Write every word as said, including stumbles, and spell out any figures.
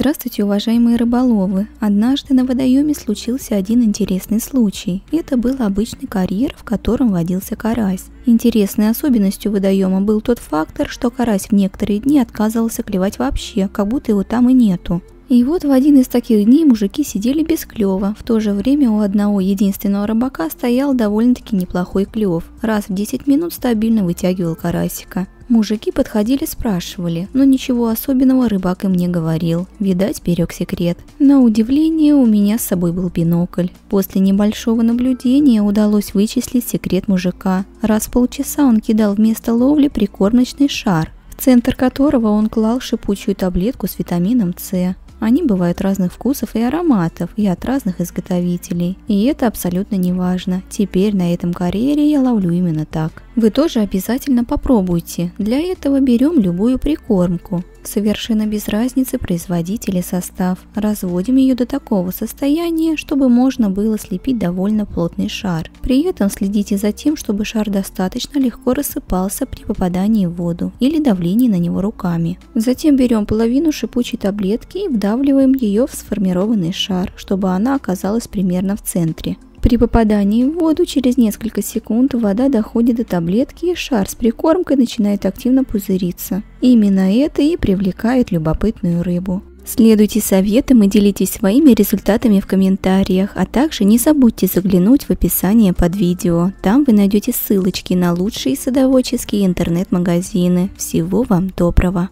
Здравствуйте, уважаемые рыболовы! Однажды на водоеме случился один интересный случай. Это был обычный карьер, в котором водился карась. Интересной особенностью водоема был тот фактор, что карась в некоторые дни отказывался клевать вообще, как будто его там и нету. И вот в один из таких дней мужики сидели без клёва. В то же время у одного единственного рыбака стоял довольно-таки неплохой клёв. Раз в десять минут стабильно вытягивал карасика. Мужики подходили, спрашивали, но ничего особенного рыбак им не говорил. Видать, берег секрет. На удивление, у меня с собой был бинокль. После небольшого наблюдения удалось вычислить секрет мужика. Раз в полчаса он кидал вместо ловли прикормочный шар, в центр которого он клал шипучую таблетку с витамином С. Они бывают разных вкусов и ароматов, и от разных изготовителей. И это абсолютно не важно. Теперь на этом карьере я ловлю именно так. Вы тоже обязательно попробуйте. Для этого берем любую прикормку. Совершенно без разницы производитель и состав. Разводим ее до такого состояния, чтобы можно было слепить довольно плотный шар. При этом следите за тем, чтобы шар достаточно легко рассыпался при попадании в воду или давлении на него руками. Затем берем половину шипучей таблетки и вдавливаем ее в сформированный шар, чтобы она оказалась примерно в центре. При попадании в воду через несколько секунд вода доходит до таблетки, и шар с прикормкой начинает активно пузыриться. Именно это и привлекает любопытную рыбу. Следуйте советам и делитесь своими результатами в комментариях, а также не забудьте заглянуть в описание под видео. Там вы найдете ссылочки на лучшие садоводческие интернет-магазины. Всего вам доброго!